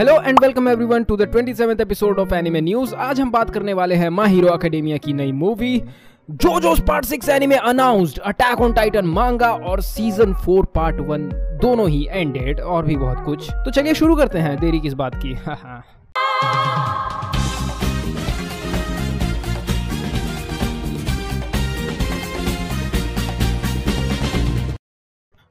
Hello and welcome everyone to the 27th episode of anime news. आज हम बात करने वाले हैं माय हीरो एकेडमिया की नई movie, JoJo's part 6 anime announced, attack on Titan manga और सीजन 4 पार्ट 1 दोनों ही एंडेड और भी बहुत कुछ। तो चलिए शुरू करते हैं, देरी किस बात की।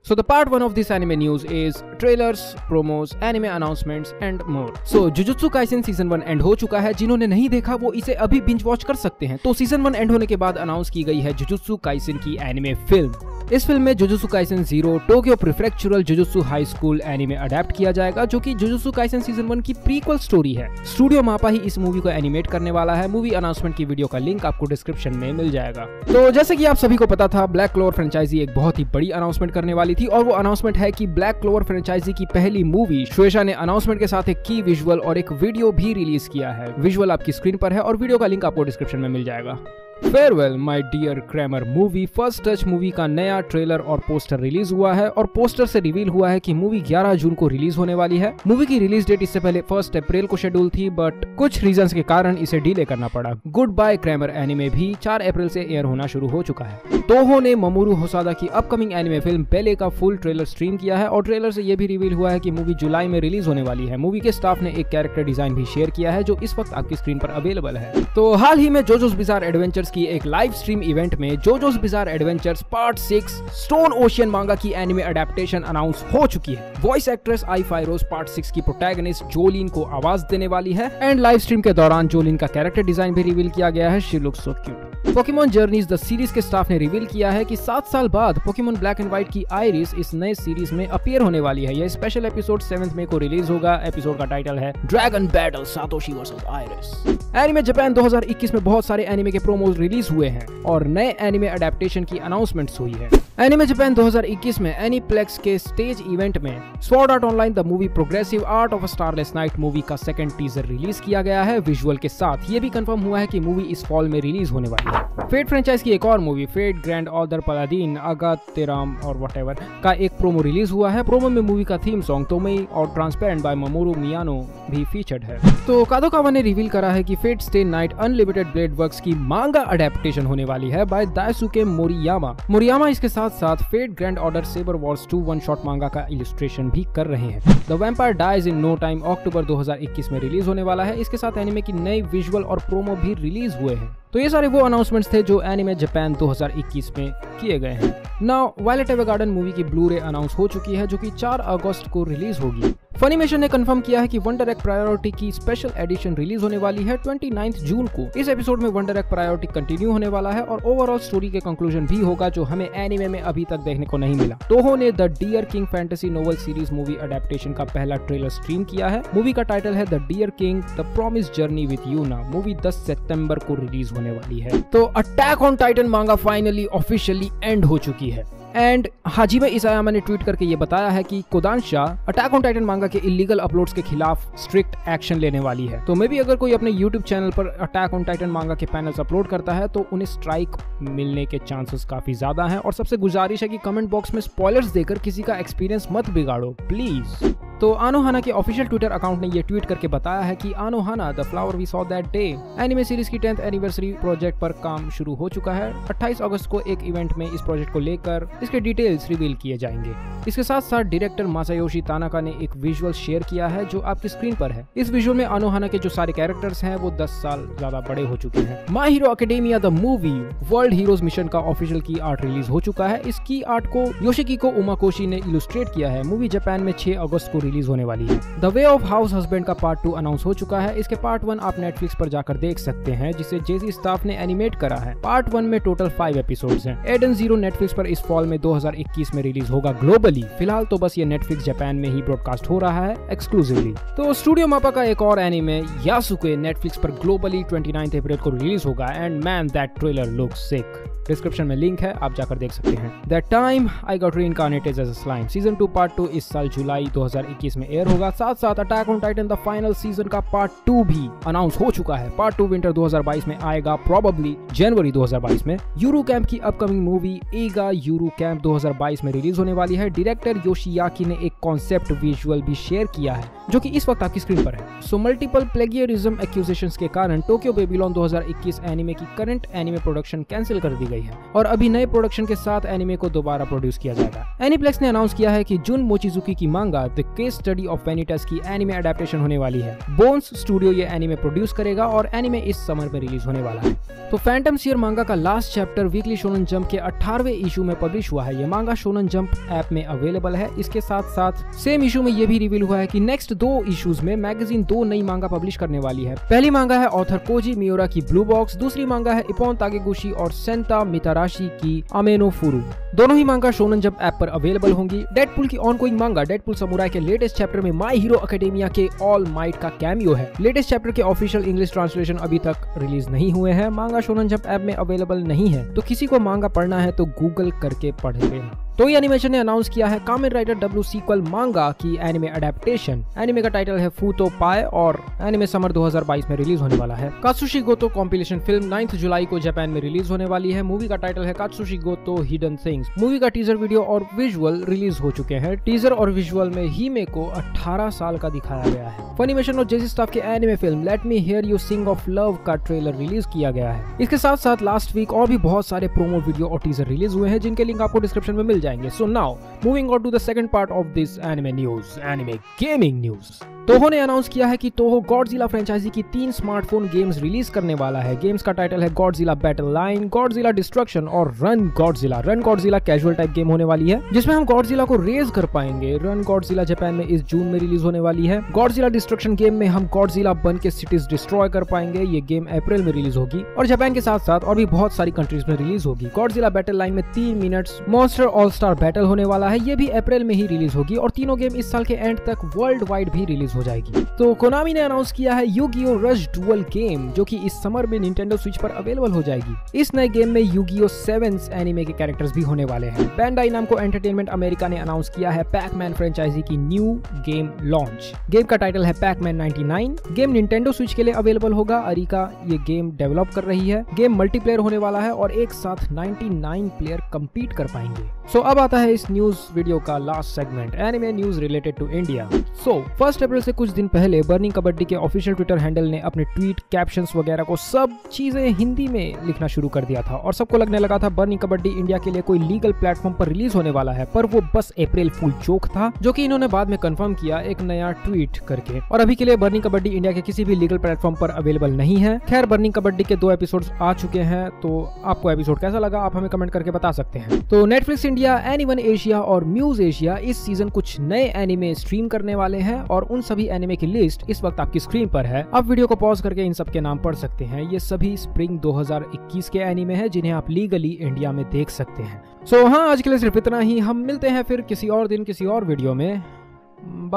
So the part 1 of this anime news is trailers, promos, anime announcements and more. So Jujutsu Kaisen season 1 end हो चुका है, जिन्होंने नहीं देखा वो इसे अभी बिंज वॉच कर सकते हैं। तो सीजन 1 एंड होने के बाद अनाउंस की गई है जुजुत्सु काइसेन की एनिमे फिल्म। इस फिल्म में Jujutsu Kaisen zero Tokyo prefectural Jujutsu high school anime adapt किया जाएगा, जो कि जुजुत्सु काइसेन सीजन 1 की प्रीक्वल स्टोरी है। स्टूडियो मापा ही इस मूवी को एनिमेट करने वाला है। मूवी अनाउंसमेंट की वीडियो का लिंक आपको डिस्क्रिप्शन में मिल जाएगा। तो जैसे कि आप सभी को पता था, ब्लैक क्लोवर फ्रेंचाइजी एक बहुत ही बड़ी अनाउंसमेंट करने वाली थी और वो अनाउंसमेंट है कि ब्लैक क्लोवर फ्रेंचाइजी की पहली मूवी श्वेशा ने अनाउंसमेंट के साथ एक की विजुअल और एक वीडियो भी रिलीज किया है। विजुअल आपकी स्क्रीन पर है और वीडियो का लिंक आपको डिस्क्रिप्शन में मिल जाएगा। Farewell my dear Cramer movie first touch movie का नया ट्रेलर और पोस्टर रिलीज हुआ है और पोस्टर से रिवील हुआ है कि मूवी 11 जून को रिलीज होने वाली है। मूवी की रिलीज डेट इससे पहले 1 अप्रैल को शेड्यूल थी, बट कुछ रीजंस के कारण इसे डिले करना पड़ा। गुड बाय क्रेमर एनिमे भी 4 अप्रैल से एयर होना शुरू हो चुका है। तोहो ने ममोरू होसादा की अपकमिंग एनिमे फिल्म पेले का फुल ट्रेलर स्ट्रीम किया है और ट्रेलर से यह भी रिवील हुआ है कि मूवी जुलाई में रिलीज होने वाली है। मूवी के स्टाफ ने एक कैरेक्टर डिजाइन भी शेयर किया है जो इस वक्त आपकी स्क्रीन पर अवेलेबल है। तो हाल ही में जोजोस बिजार एडवेंचर की एक लाइव स्ट्रीम इवेंट में JoJo's bizarre adventures part 6 stone ocean manga की एनिमे अडेप्टेशन अनाउंस हो चुकी है। Voice actress Ai Fairouz part 6 की प्रोटैगनिस्ट जोलिन को आवाज देने वाली है एंड लाइव स्ट्रीम के दौरान जोलिन का कैरेक्टर डिजाइन भी रिवील किया गया है। She looks so cute. Pokemon journeys the series के स्टाफ ने रिवील किया है कि 7 साल बाद पोकेमॉन ब्लैक एंड व्हाइट की आइरिस इस नए सीरीज में अपीयर होने वाली है। यह स्पेशल एपिसोड 7 मई को रिलीज होगा। एपिसोड का टाइटल है dragon battle Satoshi versus Iris. Anime Japan 2021 में बहुत सारे एनिमे के प्रोमोज रिलीज हुए हैं और नए एनिमे अडेप्टेशन की अनाउंसमेंट्स हुई है। एनिमे जापान 2021 में एनीप्लेक्स के स्टेज इवेंट में sword art online the movie progressive art of a starless night movie का सेकंड टीजर रिलीज किया गया है विजुअल के साथ। ये भी कंफर्म हुआ है कि मूवी इस फॉल में रिलीज होने वाली है। फेट फ्रेंचाइज की एक और movie Fate Grand Order Paladin Agateram और व्हाटएवर का एक प्रोमो रिलीज हुआ है। प्रोमो में मूवी का थीम सॉन्ग तोमेई और ट्रांसपेरेंट बाय मामोरू मियानो भी फीचर्ड है। तो कादोकावा ने रिवील करा है कि Fate stay night unlimited blade works की मांगा अडेप्टेशन होने वाली है बाय दाइसुके मोरियामा। मोरियामा इसके साथ Fate Grand Order Saber Wars 2 one shot manga का इलस्ट्रेशन भी कर रहे हैं। The vampire dies in no time October 2021 में रिलीज होने वाला है। इसके साथ एनिमे की नई विजुअल और प्रोमो भी रिलीज हुए हैं। तो ये सारे वो अनाउंसमेंट्स थे जो एनिमे जापान 2021 में किए गए हैं। नाउ वायलेट एवरगार्डन मूवी की ब्लू रे अनाउंस हो चुकी है जो कि 4 अगस्त को रिलीज होगी। फनीमेशन ने कंफर्म किया है कि वंडर एग प्रायोरिटी की स्पेशल एडिशन रिलीज होने वाली है 29 जून को। इस एपिसोड में वंडर एग प्रायोरिटी कंटिन्यू होने वाला है और ओवरऑल स्टोरी के कंक्लूजन भी होगा जो हमें एनिमे में अभी तक देखने को नहीं मिला। तोहो ने the dear king fantasy novel series movie adaptation का पहला ट्रेलर स्ट्रीम किया है। मूवी का टाइटल है the dear king the promise journey with Yuna. Movie 10 सितंबर को रिलीज होने वाली है। तो attack on Titan manga finally officially end हो चुकी है एंड हाजिमे इसायामा ने ट्वीट करके ये बताया है कि कोदांशा अटैक ऑन टाइटन मांगा के इलीगल अपलोड्स के खिलाफ स्ट्रिक्ट एक्शन लेने वाली है। तो मे भी अगर कोई अपने यूट्यूब चैनल पर अटैक ऑन टाइटन मांगा के पैनल्स अपलोड करता है तो उन्हें स्ट्राइक मिलने के चांसेस काफी ज्यादा हैं और सबसे गुजारिश है कि कमेंट बॉक्स में स्पॉयलर्स देकर किसी का एक्सपीरियंस मत बिगाड़ो प्लीज। तो आनोहाना के ऑफिशियल ट्विटर अकाउंट ने ये ट्वीट करके बताया है कि Anohana the flower we saw that day anime series की 10th एनिवर्सरी प्रोजेक्ट पर काम शुरू हो चुका है। 28 अगस्त को एक इवेंट में इस प्रोजेक्ट को लेकर इसके डिटेल्स रिवील किए जाएंगे। इसके साथ साथ डायरेक्टर मासायोशी तानाका ने एक विजुअल शेयर किया है जो आपकी स्क्रीन पर है। इस विजुअल में आनोहाना के जो सारे कैरेक्टर्स हैं वो 10 साल ज्यादा बड़े हो चुके हैं। My Hero Academia the movie World Heroes Mission का ऑफिशियल की आर्ट रिलीज हो चुका है। इस की आर्ट को योशिकिको उमाकोशी ने इलस्ट्रेट किया है। मूवी जापान में 6 अगस्त को रिलीज होने वाली है। द वे ऑफ हाउसहस्बैंड का पार्ट 2 अनाउंस हो चुका है। इसके पार्ट 1 आप नेटफ्लिक्स पर जाकर देख सकते हैं जिसे जेजी स्टाफ ने एनिमेट करा है। पार्ट 1 में टोटल 5 एपिसोड्स हैं। एडन जीरो नेटफ्लिक्स पर इस फॉल में 2021 में रिलीज होगा ग्लोबली। फिलहाल तो बस ये नेटफ्लिक्स जापान में ही ब्रॉडकास्ट हो रहा है एक्सक्लूसिवली। तो स्टूडियो मापा का एक और एनिमे यासुके नेटफ्लिक्स पर ग्लोबली 29 अप्रैल को रिलीज होगा and man that trailer looks sick. Description में लिंक है, आप जाकर देख सकते हैं। That time I got reincarnated as a slime season 2 part 2 इस साल जुलाई 2021 में एयर होगा। साथ साथ attack on Titan the final season का पार्ट 2 भी अनाउंस हो चुका है। पार्ट 2 विंटर 2022 में आएगा, प्रोबेबली जनवरी 2022 में। यूरो कैंप की upcoming movie Eiga Yuru Camp 2022 में रिलीज होने वाली है। डायरेक्टर योशियाकी ने एक कॉन्सेप्ट विजुअल भी शेयर किया है जो कि इस वक्त आपकी स्क्रीन पर है। सो मल्टीपल प्लेगियरिज्म एक्यूजेशंस के कारण टोक्यो बेबीलोन 2021 एनिमे की करंट एनिमे प्रोडक्शन कैंसिल कर दी गई है और अभी नए प्रोडक्शन के साथ एनिमे को दोबारा प्रोड्यूस किया जाएगा। एनीप्लेक्स ने अनाउंस किया है कि जुन मोचिजुकी की manga the case study of Vanitas की एनिमे अडेप्टेशन होने वाली है। बोन्स स्टूडियो ये एनिमे प्रोड्यूस करेगा और एनिमे इस समर में रिलीज होने वाला है। तो फैंटम सियर मांगा का last chapter weekly Shonen Jump के 18वें इशू में पब्लिश हुआ है। ये मांगा शोनन जंप ऐप में अवेलेबल है। इसके साथ साथ सेम इशू में ये भी रिवील हुआ है कि नेक्स्ट 2 इशूज में मैगजीन 2 नई मांगा पब्लिश करने वाली है। पहली मांगा है ऑथर कोजी मियोरा की ब्लू बॉक्स, दूसरी मांगा है इपोन ताकेगुशी और सेंता मिताराशी की अमेनो फुरु। दोनों ही मांगा शोनन जंप ऐप पर अवेलेबल होंगी। डेडपूल की ऑनगोइंग मांगा डेडपूल समुराई के लेटेस्ट चैप्टर में माय हीरो एकेडेमिया के ऑल माइट का कैमियो है। लेटेस्ट चैप्टर के ऑफिशियल इंग्लिश ट्रांसलेशन अभी तक रिलीज नहीं हुए हैं। मांगा शोनन जंप ऐप में अवेलेबल नहीं है, तो किसी को मांगा पढ़ना है तो गूगल करके पढ़ लेना। तो ये एनिमेशन ने अनाउंस किया है कामेन राइडर डब्ल्यू सीक्वल मांगा की एनिमे अडेप्टेशन। एनिमे का टाइटल है फूतो पाए और एनिमे समर 2022 में रिलीज होने वाला है। कात्सुशी गोतो कॉम्पिलेशन फिल्म 9 जुलाई को जापान में रिलीज होने वाली है। मूवी का टाइटल है Katsushi Goto hidden things. Movie का टीजर वीडियो और विजुअल रिलीज हो चुके हैं। टीजर और विजुअल में हीमे को 18 साल का दिखाया गया है। फनीमेशन और जेजी स्टाफ के anime film let me hear you sing of love का ट्रेलर रिलीज किया गया है। इसके साथ साथ लास्ट वीक और भी बहुत सारे प्रोमो वीडियो और टीजर रिलीज हुए हैं जिनके लिंक आपको डिस्क्रिप्शन में मिल जाए। So now, moving on to the second part of this anime news, anime gaming news. तोहो ने अनाउंस किया है कि तोहो गॉडजिला फ्रेंचाइजी की 3 स्मार्टफोन गेम्स रिलीज करने वाला है। गेम्स का टाइटल है Godzilla battle line, Godzilla destruction और run Godzilla. Run Godzilla casual type game होने वाली है जिसमें हम गॉडजिला को रेज कर पाएंगे। रन गॉडजिला जापान में इस जून में रिलीज होने वाली है। गॉडजिला डिस्ट्रक्शन गेम में हम गॉडजिला बन के सिटीज डिस्ट्रॉय कर पाएंगे। ये गेम अप्रैल में रिलीज होगी और जापान के साथ साथ और भी बहुत सारी कंट्रीज में रिलीज होगी। गॉडजिला बैटल लाइन में 3 minutes monster all star battle होने वाला है। ये भी अप्रैल में ही रिलीज होगी और तीनों गेम इस साल के एंड तक वर्ल्ड वाइड भी रिलीज हो जाएगी। तो कोनामी ने अनाउंस किया है यूगीओ रश डुअल गेम जो कि इस समर में निंटेंडो स्विच पर अवेलेबल हो जाएगी। इस नए गेम में यूगीओ 7 एनिमे के कैरेक्टर्स भी होने वाले हैं। बैंडाई नामको एंटरटेनमेंट अमेरिका ने अनाउंस किया है पैकमैन फ्रेंचाइजी की न्यू गेम लॉन्च। गेम का टाइटल है पैकमैन 99। गेम निंटेंडो स्विच के लिए अवेलेबल होगा। अरिका ये गेम डेवलप कर रही है। गेम मल्टीप्लेयर होने वाला है और एक साथ 99 प्लेयर कम्पीट कर पाएंगे। सो अब आता है इस न्यूज वीडियो का last segment, anime news related to India. So 1 अप्रैल से कुछ दिन पहले बर्निंग कबड्डी के ऑफिशियल ट्विटर हैंडल ने अपने ट्वीट कैप्शंस वगैरह को सब चीजें हिंदी में लिखना शुरू कर दिया था और सबको लगने लगा था बर्निंग कबड्डी इंडिया के लिए कोई लीगल प्लेटफॉर्म पर रिलीज होने वाला है, पर वो बस अप्रैल फूल जोक था जो कि इन्होंने बाद में कंफर्म किया एक नया ट्वीट करके। और अभी के लिए बर्निंग कबड्डी इंडिया के किसी भी लीगल प्लेटफॉर्म पर अवेलेबल नहीं है। खैर, बर्निंग कबड्डी के 2 एपिसोड आ चुके हैं, तो आपको एपिसोड कैसा लगा आप हमें कमेंट करके बता सकते हैं। तो नेटफ्लिक्स इंडिया, एनीवन एशिया और म्यूज एशिया इस सीजन कुछ नए एनिमे स्ट्रीम करने वाले हैं और उन सभी एनिमे की लिस्ट इस वक्त आपकी स्क्रीन पर है। आप वीडियो को पॉज करके इन सब के नाम पढ़ सकते हैं। ये सभी स्प्रिंग 2021 के एनिमे हैं जिन्हें आप लीगली इंडिया में देख सकते हैं। सो हाँ, आज के लिए सिर्फ इतना ही। हम मिलते हैं फिर किसी और दिन किसी और वीडियो में।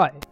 बाय।